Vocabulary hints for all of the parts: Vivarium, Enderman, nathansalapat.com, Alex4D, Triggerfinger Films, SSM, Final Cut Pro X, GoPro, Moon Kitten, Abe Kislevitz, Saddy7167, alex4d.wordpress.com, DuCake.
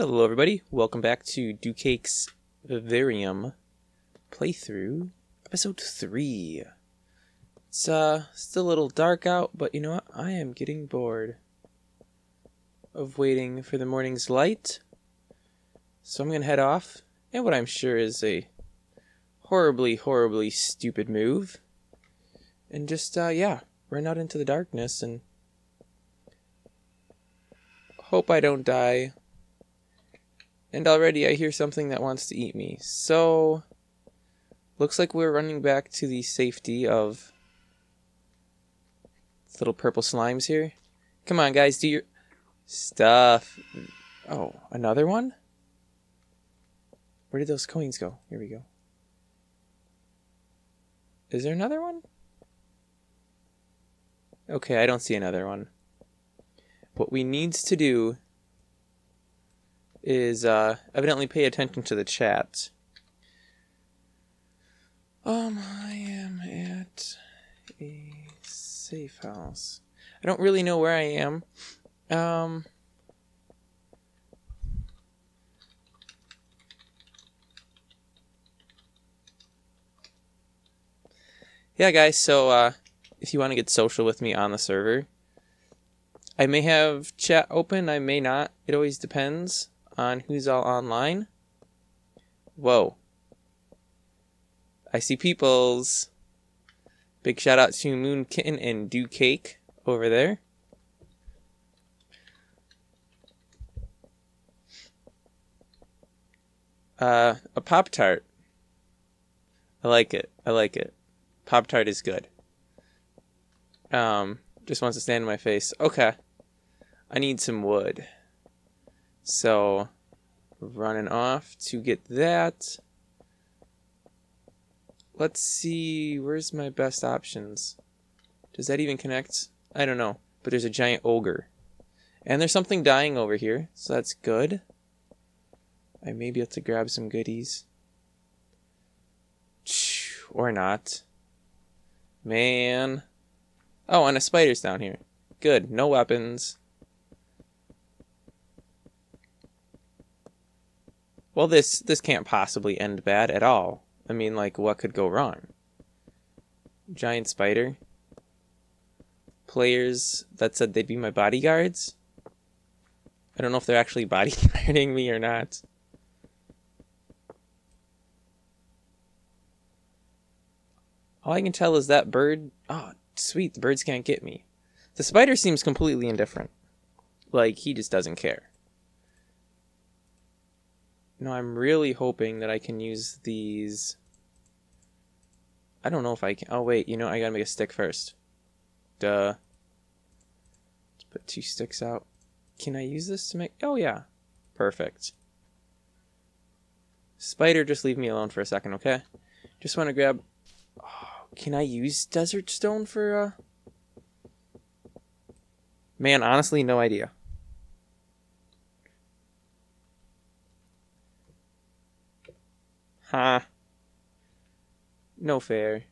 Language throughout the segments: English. Hello everybody, welcome back to DuCake's Vivarium playthrough, episode 3. It's still a little dark out, but you know what, I am getting bored of waiting for the morning's light. So I'm gonna head off, and what I'm sure is a horribly, horribly stupid move. And just, yeah, run out into the darkness and hope I don't die. And already I hear something that wants to eat me. So, looks like we're running back to the safety of little purple slimes here. Come on, guys, do your stuff. Oh, another one? Where did those coins go? Here we go. Is there another one? Okay, I don't see another one. What we need to do is evidently pay attention to the chat. I am at a safe house. I don't really know where I am. Yeah, guys, so if you want to get social with me on the server, I may have chat open, I may not. It always depends on who's all online. Whoa. I see peoples. Big shout out to Moon Kitten and DuCake over there. A Pop-Tart. I like it. I like it. Pop-Tart is good. Just wants to stand in my face. Okay. I need some wood. So, running off to get that. Let's see, where's my best options? Does that even connect? I don't know, but there's a giant ogre. And there's something dying over here, so that's good. I may be able to grab some goodies. Or not. Man. Oh, and a spider's down here. Good, no weapons. Well, this can't possibly end bad at all. I mean, like, what could go wrong? Giant spider. Players that said they'd be my bodyguards. I don't know if they're actually bodyguarding me or not. All I can tell is that bird... Oh, sweet, the birds can't get me. The spider seems completely indifferent. Like, he just doesn't care. No, I'm really hoping that I can use these. I don't know if I can. Oh, wait, you know, I gotta make a stick first. Duh. Let's put 2 sticks out. Can I use this to make... Oh, yeah. Perfect. Spider, just leave me alone for a second, okay? Just want to grab... Oh, can I use desert stone for... Man, honestly, no idea. Huh. No fair.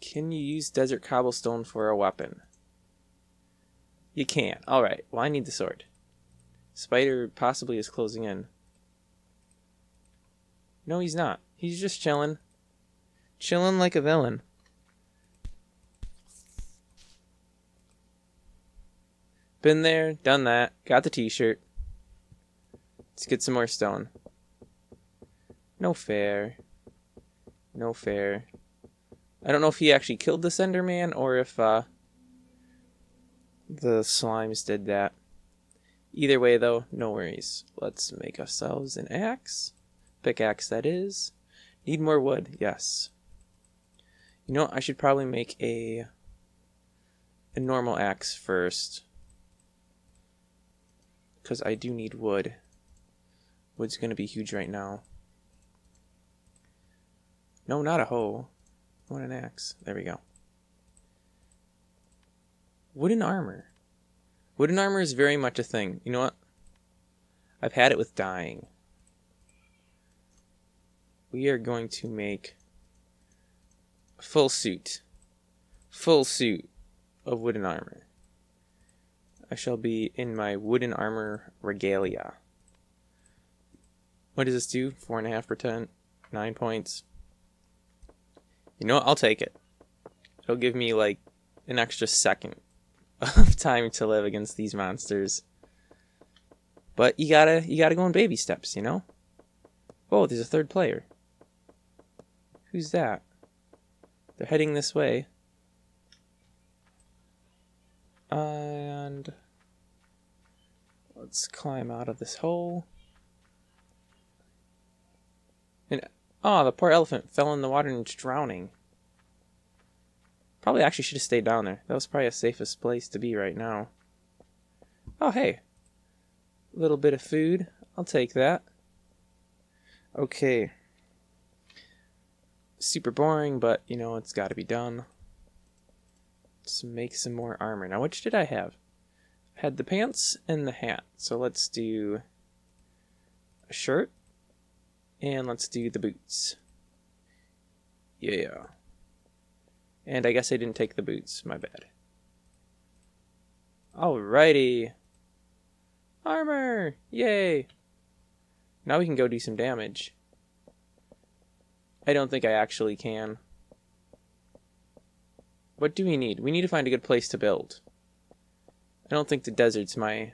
Can you use desert cobblestone for a weapon? You can't. Alright, well I need the sword. Spider possibly is closing in. No, he's not. He's just chilling. Chilling like a villain. Been there, done that, got the t-shirt. Let's get some more stone. No fair. No fair. I don't know if he actually killed the Enderman or if the slimes did that. Either way, though, no worries. Let's make ourselves an axe. Pickaxe, that is. Need more wood, yes. You know, I should probably make a normal axe first. Because I do need wood. Wood's going to be huge right now. No, not a hoe. I want an axe. There we go. Wooden armor. Wooden armor is very much a thing. You know what? I've had it with dying. We are going to make a full suit. Full suit of wooden armor. I shall be in my wooden armor regalia. What does this do? 4.5%, 9 points. You know what? I'll take it. It'll give me like an extra second of time to live against these monsters. But you gotta go in baby steps, you know? Oh, there's a third player. Who's that? They're heading this way. And let's climb out of this hole. And oh, the poor elephant fell in the water and is drowning. Probably actually should have stayed down there. That was probably the safest place to be right now. Oh, hey. A little bit of food. I'll take that. Okay. Super boring, but, you know, it's got to be done. Let's make some more armor. Now, which did I have? I had the pants and the hat. So let's do a shirt. And let's do the boots. Yeah. And I guess I didn't take the boots. My bad. Alrighty. Armor! Yay! Now we can go do some damage. I don't think I actually can. What do we need? We need to find a good place to build. I don't think the desert's my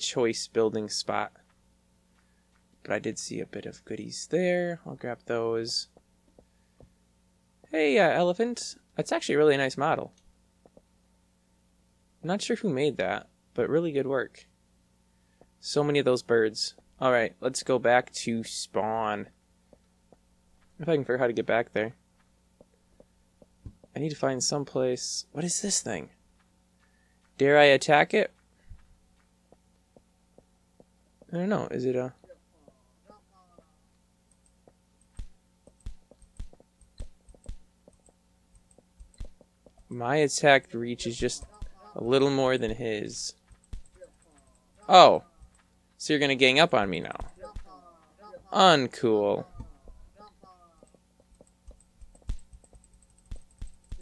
choice building spot. But I did see a bit of goodies there. I'll grab those. Hey, elephant. That's actually a really nice model. I'm not sure who made that, but really good work. So many of those birds. Alright, let's go back to spawn. If I can figure out how to get back there. I need to find some place. What is this thing? Dare I attack it? I don't know. Is it a... My attack reach is just a little more than his. Oh. So you're going to gang up on me now. Uncool.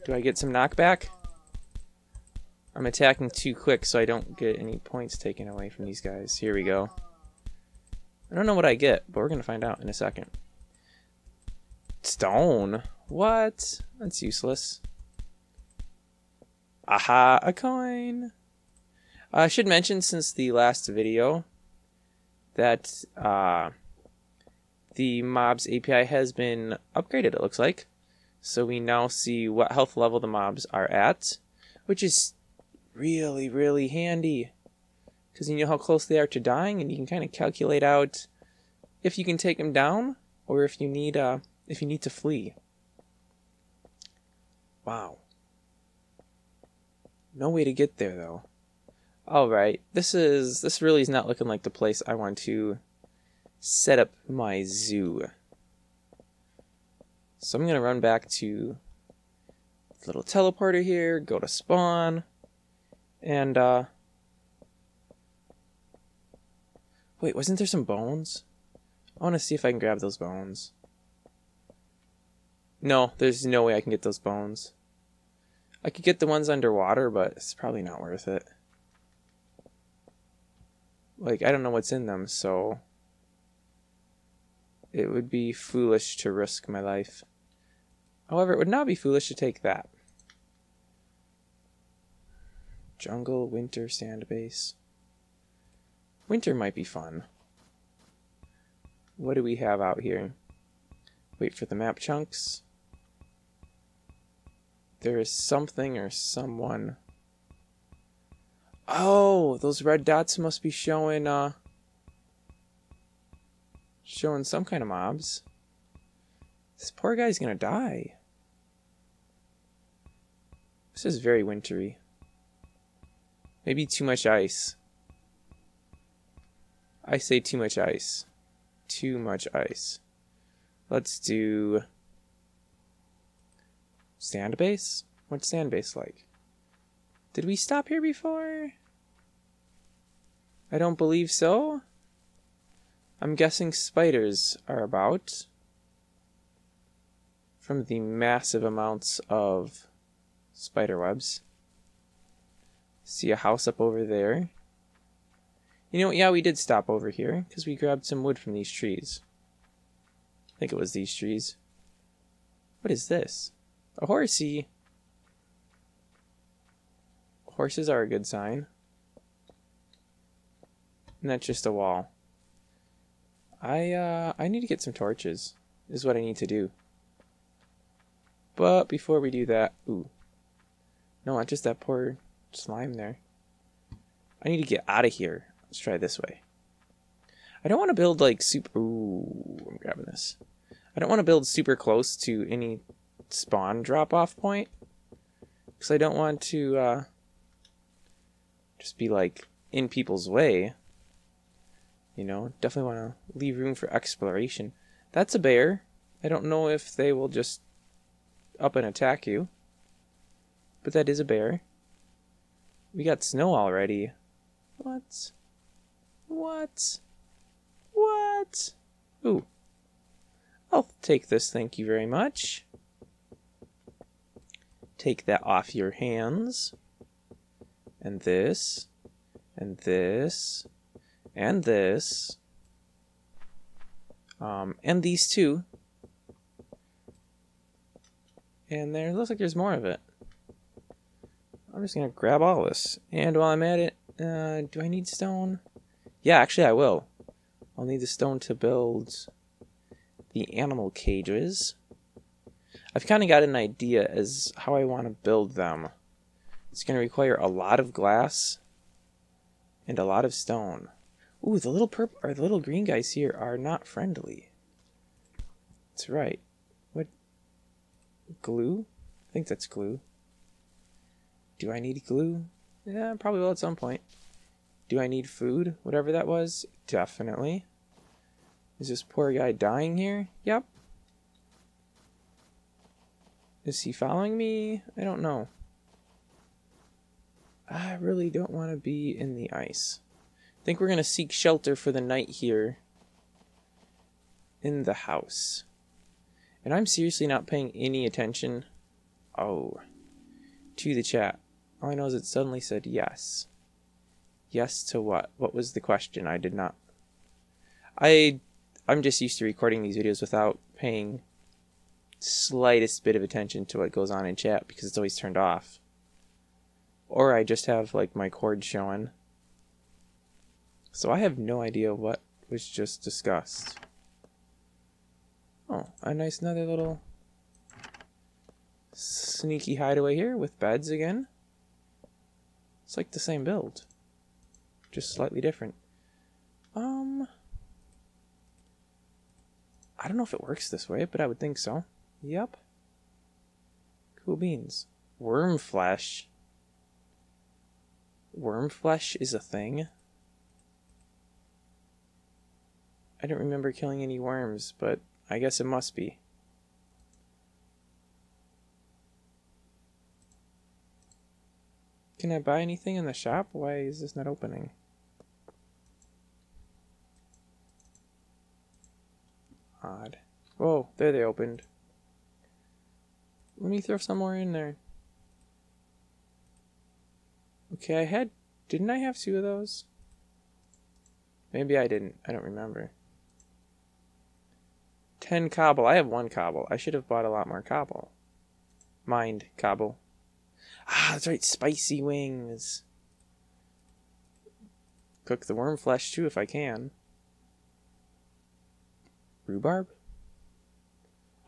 Do I get some knockback? I'm attacking too quick so I don't get any points taken away from these guys. Here we go. I don't know what I get, but we're going to find out in a second. Stone? What? That's useless. Aha, a coin! I should mention since the last video that the mobs API has been upgraded, it looks like. So we now see what health level the mobs are at, which is really, really handy. Because you know how close they are to dying, and you can kind of calculate out if you can take them down or if you need to flee. Wow. No way to get there, though. Alright, this really is not looking like the place I want to set up my zoo. So I'm going to run back to the little teleporter here, go to spawn, and, wait, wasn't there some bones? I want to see if I can grab those bones. No, there's no way I can get those bones. I could get the ones underwater, but it's probably not worth it. Like, I don't know what's in them, so it would be foolish to risk my life. However, it would not be foolish to take that. Jungle, winter, sand base. Winter might be fun. What do we have out here? Wait for the map chunks. There is something or someone. Oh, those red dots must be showing showing some kind of mobs. This poor guy's gonna die. This is very wintry. Maybe too much ice. I say too much ice. Too much ice. Let's do sand base? What's sand base like? Did we stop here before? I don't believe so. I'm guessing spiders are about. From the massive amounts of spider webs. See a house up over there. You know what? Yeah, we did stop over here because we grabbed some wood from these trees. I think it was these trees. What is this? A horsey. Horses are a good sign. And that's just a wall. I need to get some torches, is what I need to do. But before we do that, ooh. No, not just that poor slime there. I need to get out of here. Let's try this way. I don't want to build like super, ooh, I'm grabbing this. I don't want to build super close to any spawn drop-off point. Because I don't want to just be like in people's way. You know, definitely want to leave room for exploration. That's a bear. I don't know if they will just up and attack you. But that is a bear. We got snow already. What? What? What? Ooh. I'll take this, thank you very much. Take that off your hands. And this. And this. And this. And these two. And there looks like there's more of it. I'm just going to grab all this. And while I'm at it, do I need stone? Yeah, actually I will. I'll need the stone to build the animal cages. I've kind of got an idea as how I want to build them. It's going to require a lot of glass and a lot of stone. Ooh, the little purple or the little green guys here are not friendly. That's right. What? Glue? I think that's glue. Do I need glue? Yeah, probably will at some point. Do I need food? Whatever that was? Definitely. Is this poor guy dying here? Yep. Is he following me? I don't know. I really don't want to be in the ice. I think we're going to seek shelter for the night here in the house. And I'm seriously not paying any attention to the chat. All I know is it suddenly said yes. Yes to what? What was the question? I did not. I'm just used to recording these videos without paying slightest bit of attention to what goes on in chat because it's always turned off. Or I just have like my cord showing. So I have no idea what was just discussed. Oh, a nice another little sneaky hideaway here with beds again. It's like the same build, just slightly different. I don't know if it works this way, but I would think so. Yep. Cool beans. Worm flesh. Worm flesh is a thing. I don't remember killing any worms, but I guess it must be. Can I buy anything in the shop? Why is this not opening? Odd. Whoa, there they opened. Let me throw some more in there. Okay, didn't I have two of those? Maybe I didn't. I don't remember. 10 cobble. I have 1 cobble. I should have bought a lot more cobble. Mind cobble. Ah, that's right. Spicy wings. Cook the worm flesh too if I can. Rhubarb?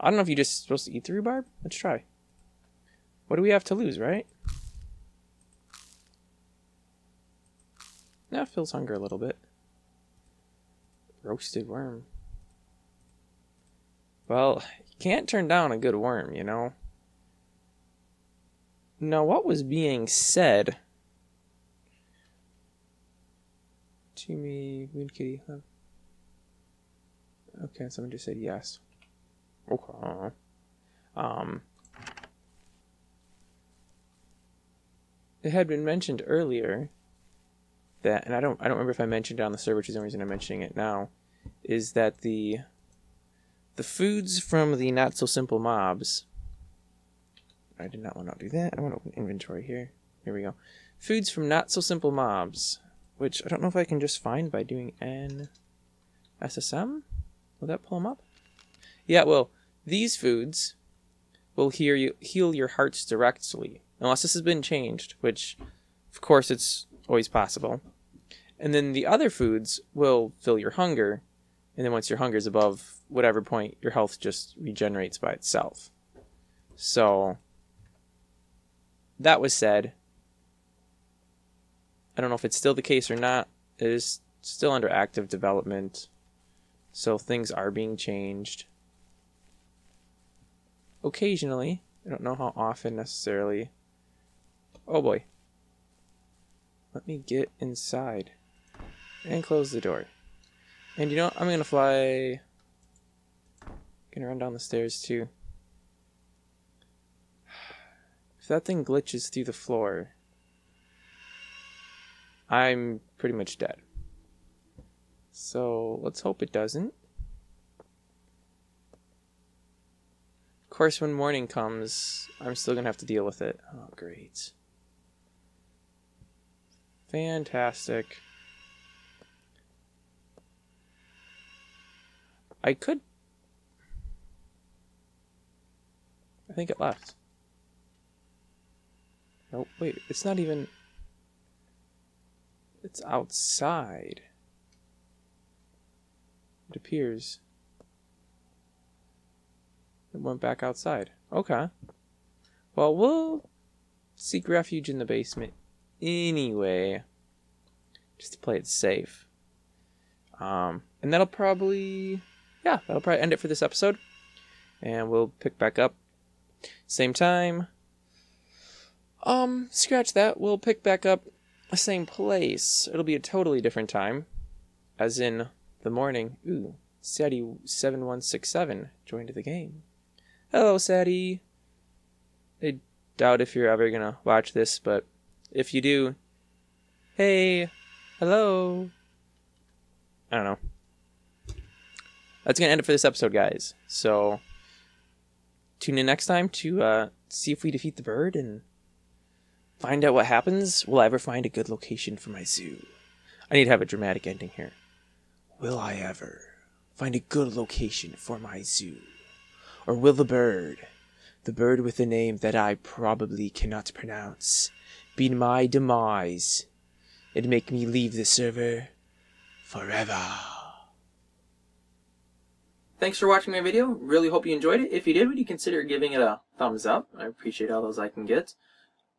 I don't know if you're just supposed to eat the rhubarb. Let's try. What do we have to lose, right? That fills hunger a little bit. Roasted worm. Well, you can't turn down a good worm, you know. Now, what was being said to me, Moon Kitty? Okay, someone just said yes. Okay. It had been mentioned earlier that, and I don't remember if I mentioned it on the server, which is the only reason I'm mentioning it now, is that the foods from the Not So Simple Mobs. I did not want to do that. I want to open inventory here. Here we go. Foods from not so simple mobs, which I don't know if I can just find by doing an SSM. Will that pull them up? Yeah, well, these foods will heal your hearts directly, unless this has been changed, which of course it's always possible. And then the other foods will fill your hunger, and then once your hunger is above whatever point, your health just regenerates by itself. So that was said. I don't know if it's still the case or not. It is still under active development, so things are being changed occasionally. I don't know how often necessarily. Oh boy. Let me get inside and close the door. And you know what? I'm gonna fly. Gonna run down the stairs too. If that thing glitches through the floor, I'm pretty much dead. So let's hope it doesn't. Of course, when morning comes, I'm still gonna have to deal with it. Oh, great. Fantastic. I could. I think it left. No, wait, it's not even. It's outside. It appears. It went back outside. Okay. Well, we'll seek refuge in the basement anyway, just to play it safe. And that'll probably. Yeah, that'll probably end it for this episode. And we'll pick back up. Same time. Scratch that. We'll pick back up the same place. It'll be a totally different time. As in the morning. Ooh, Saddy7167 joined the game. Hello, Saddy. I doubt if you're ever gonna watch this, but if you do, hey, hello. I don't know. That's going to end it for this episode, guys. So tune in next time to see if we defeat the bird and find out what happens. Will I ever find a good location for my zoo? I need to have a dramatic ending here. Will I ever find a good location for my zoo? Or will the bird with a name that I probably cannot pronounce, be my demise and make me leave the server forever? Thanks for watching my video. Really hope you enjoyed it. If you did, would you consider giving it a thumbs up? I appreciate all those I can get.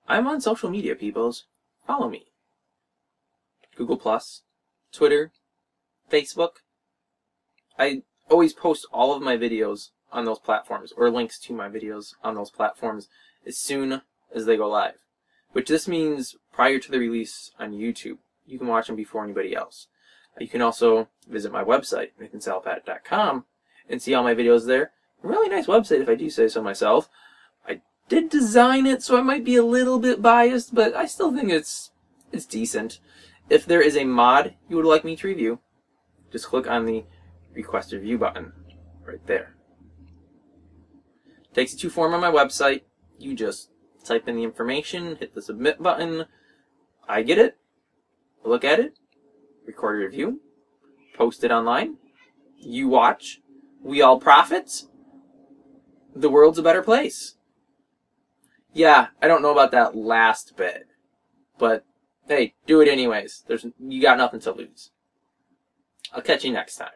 I'm on social media, peoples. Follow me. Google+, Twitter, Facebook. I always post all of my videos on those platforms, or links to my videos on those platforms, as soon as they go live. Which this means prior to the release on YouTube. You can watch them before anybody else. You can also visit my website, nathansalapat.com. and see all my videos there. Really nice website, if I do say so myself. I did design it, so I might be a little bit biased, but I still think it's decent. If there is a mod you would like me to review, just click on the Request Review button right there. It takes you to form on my website. You just type in the information, hit the Submit button. I get it, look at it, record a review, post it online, you watch. We all profit. The world's a better place. Yeah, I don't know about that last bit, but hey, do it anyways. You got nothing to lose. I'll catch you next time.